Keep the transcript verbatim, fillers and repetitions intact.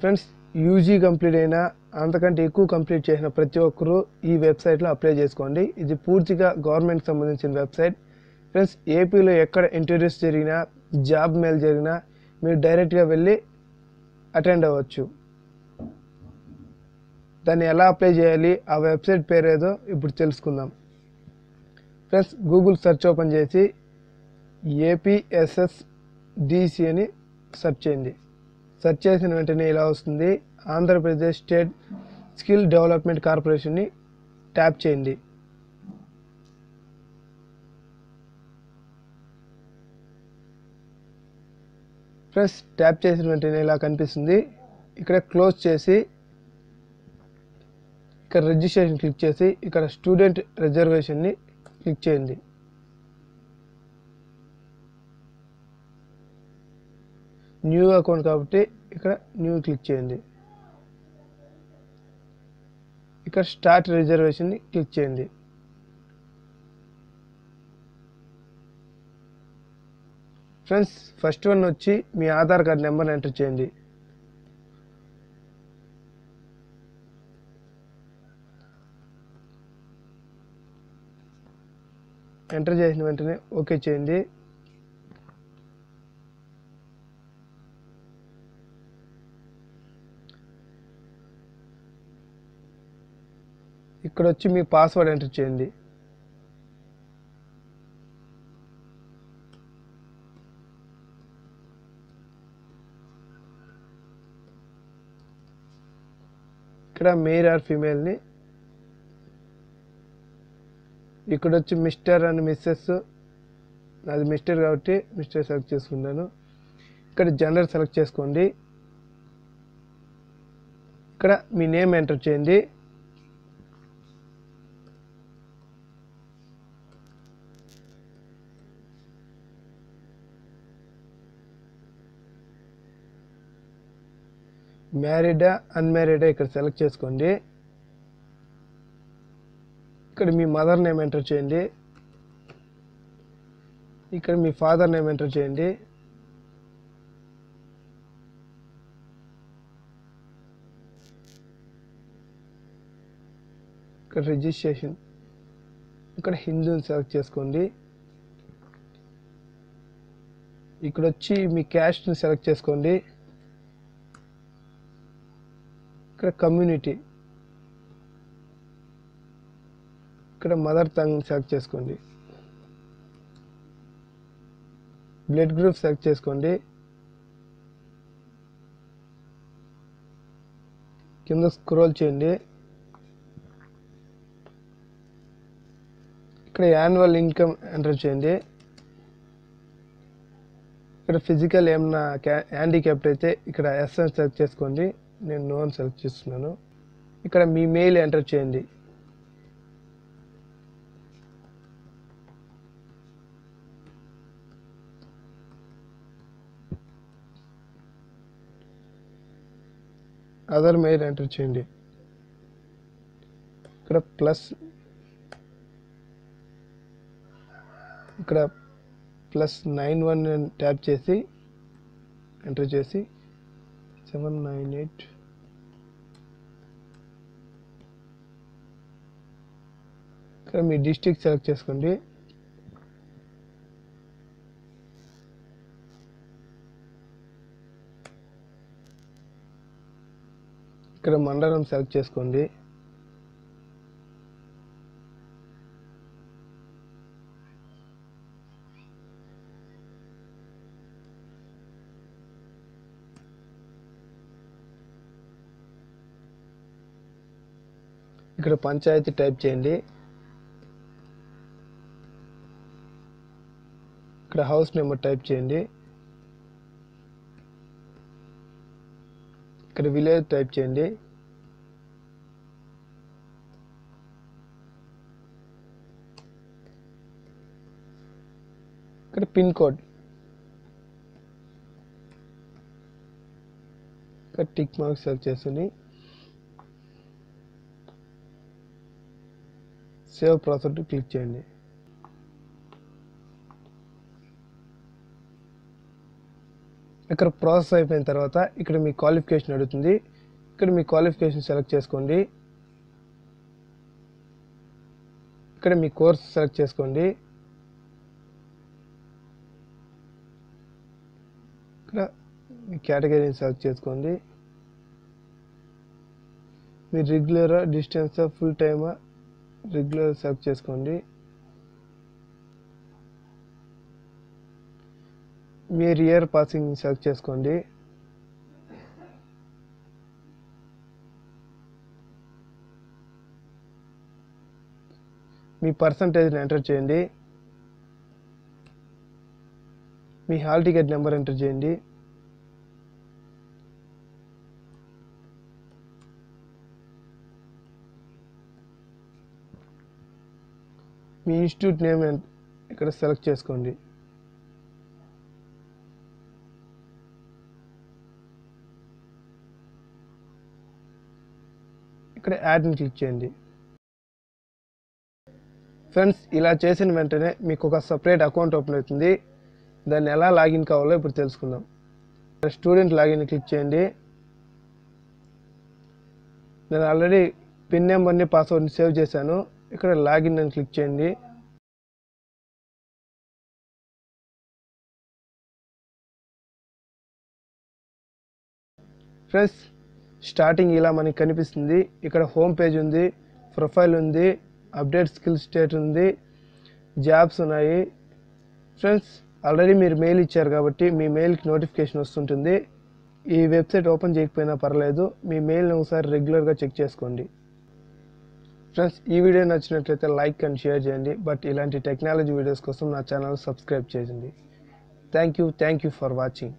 Friends, U G complete అయినా అంతకంటే ఎక్కువ కంప్లీట్ చేసిన ప్రతి ఒక్కరు ఈ వెబ్సైట్ లో అప్లై చేసుకోండి. ఇది పూర్తిగా గవర్నమెంట్ సంబంధించిన వెబ్సైట్. ఫ్రెండ్స్, ఏపీ లో ఎక్కడ ఇంటర్వ్యూస్ జరిగినా జాబ్ మెయిల్ జరిగినా మీరు డైరెక్ట్ గా వెళ్ళి అటెండ్ అవ్వచ్చు. దాన్ని ఎలా అప్లై చేయాలి, ఆ వెబ్సైట్ పేరు ఏదో ఇప్పుడు తెలుసుకుందాం. ఫ్రెండ్స్, గూగుల్ సెర్చ్ ఓపెన్ చేసి ఏపీఎస్ఎస్డిసి అని సెర్చ్ చేయండి. సెర్చ్ చేసిన వెంటనే ఇలా వస్తుంది. ఆంధ్రప్రదేశ్ స్టేట్ స్కిల్ డెవలప్మెంట్ కార్పొరేషన్ని ట్యాప్ చేయండి. ఫ్రెండ్స్, ట్యాప్ చేసిన వెంటనే ఇలా కనిపిస్తుంది. ఇక్కడ క్లోజ్ చేసి ఇక్కడ రిజిస్ట్రేషన్ క్లిక్ చేసి ఇక్కడ స్టూడెంట్ రిజర్వేషన్ని క్లిక్ చేయండి. న్యూ అకౌంట్ కాబట్టి ఇక్కడ న్యూ క్లిక్ చేయండి. ఇక్కడ స్టార్ట్ రిజర్వేషన్ని క్లిక్ చేయండి. ఫ్రెండ్స్, ఫస్ట్ వన్ వచ్చి మీ ఆధార్ కార్డ్ నెంబర్ని ఎంటర్ చేయండి. ఎంటర్ చేసిన వెంటనే ఓకే చేయండి. ఇక్కడ వచ్చి మీ పాస్వర్డ్ ఎంటర్ చేయండి. ఇక్కడ మేల్ ఆర్ ఫీమేల్ని, ఇక్కడ వచ్చి మిస్టర్ అండ్ మిస్సెస్, అది మిస్టర్ కాబట్టి మిస్టర్ సెలెక్ట్ చేసుకున్నాను. ఇక్కడ జెండర్ సెలెక్ట్ చేసుకోండి. ఇక్కడ మీ నేమ్ ఎంటర్ చేయండి. మ్యారీడా అన్మ్యారీడా ఇక్కడ సెలెక్ట్ చేసుకోండి. ఇక్కడ మీ మదర్ నేమ్ ఎంటర్ చేయండి. ఇక్కడ మీ ఫాదర్ నేమ్ ఎంటర్ చేయండి. ఇక్కడ రిజిస్ట్రేషన్, ఇక్కడ హిందూని సెలెక్ట్ చేసుకోండి. ఇక్కడ వచ్చి మీ క్యాస్ట్ని సెలెక్ట్ చేసుకోండి. ఇక్కడ కమ్యూనిటీ, ఇక్కడ మదర్ టంగ్ సెలెక్ట్ చేసుకోండి. బ్లడ్ గ్రూప్ సెలెక్ట్ చేసుకోండి. కింద స్క్రోల్ చేయండి. ఇక్కడ యాన్యువల్ ఇన్కమ్ ఎంటర్ చేయండి. ఇక్కడ ఫిజికల్ ఏమన్నా హ్యాండిక్యాప్ట్ అయితే ఇక్కడ ఎస్ అని సెలెక్ట్ చేసుకోండి. నేను నో అని సెలెక్ట్ చేస్తున్నాను. ఇక్కడ మీ మెయిల్ ఎంటర్ చేయండి. అదర్ మెయిల్ ఎంటర్ చేయండి. ఇక్కడ ప్లస్, ఇక్కడ ప్లస్ నైన్ వన్ ట్యాప్ చేసి ఎంటర్ చేసి సెవెన్ నైన్ ఎయిట్, ఇక్కడ మీ డిస్ట్రిక్ట్ సెలెక్ట్ చేసుకోండి. ఇక్కడ మండలం సెలెక్ట్ చేసుకోండి. ఇక్కడ పంచాయతీ టైప్ చేయండి. ఇక్కడ హౌస్ నెంబర్ టైప్ చేయండి. ఇక్కడ విలేజ్ టైప్ చేయండి. ఇక్కడ పిన్ కోడ్, ఇక్కడ టిక్ మార్క్ సెర్చ్ చేసుకుని సేవ్ ప్రాసెస్ క్లిక్ చేయండి. ఇక్కడ ప్రాసెస్ అయిపోయిన తర్వాత ఇక్కడ మీ క్వాలిఫికేషన్ అడుగుతుంది. ఇక్కడ మీ క్వాలిఫికేషన్ సెలెక్ట్ చేసుకోండి. ఇక్కడ మీ కోర్స్ సెలెక్ట్ చేసుకోండి. ఇక్కడ మీ కేటగిరీని సెలెక్ట్ చేసుకోండి. మీ రెగ్యులరా, డిస్టెన్సా, ఫుల్ టైమా, రెగ్యులర్ సెలెక్ట్ చేసుకోండి. మీరు ఇయర్ పాసింగ్ సెలెక్ట్ చేసుకోండి. మీ పర్సంటేజ్ని ఎంటర్ చేయండి. మీ హాల్ టికెట్ నెంబర్ ఎంటర్ చేయండి. మీ ఇన్స్టిట్యూట్ నేమ్ ఇక్కడ సెలెక్ట్ చేసుకోండి. ఇక్కడ యాడ్ని క్లిక్ చేయండి. ఫ్రెండ్స్, ఇలా చేసిన వెంటనే మీకు ఒక సపరేట్ అకౌంట్ ఓపెన్ అవుతుంది. దాన్ని ఎలా లాగిన్ కావాలో ఇప్పుడు తెలుసుకుందాం. స్టూడెంట్ లాగిన్ క్లిక్ చేయండి. నేను ఆల్రెడీ పిన్ నెంబర్ని, పాస్వర్డ్ని సేవ్ చేశాను. ఇక్కడ లాగిన్ అని క్లిక్ చేయండి. ఫ్రెండ్స్, స్టార్టింగ్ ఇలా మనకి కనిపిస్తుంది. ఇక్కడ హోమ్ పేజ్ ఉంది, ప్రొఫైల్ ఉంది, అప్డేట్ స్కిల్ స్టేట్ ఉంది, జాబ్స్ ఉన్నాయి. ఫ్రెండ్స్, ఆల్రెడీ మీరు మెయిల్ ఇచ్చారు కాబట్టి మీ మెయిల్కి నోటిఫికేషన్ వస్తుంటుంది. ఈ వెబ్సైట్ ఓపెన్ చేయకపోయినా పర్లేదు, మీ మెయిల్ని ఒకసారి రెగ్యులర్గా చెక్ చేసుకోండి. ఫ్రెండ్స్, ఈ వీడియో నచ్చినట్లయితే లైక్ అండ్ షేర్ చేయండి. బట్ ఇలాంటి టెక్నాలజీ వీడియోస్ కోసం నా ఛానల్ సబ్స్క్రైబ్ చేయండి. Thank you thank you for watching.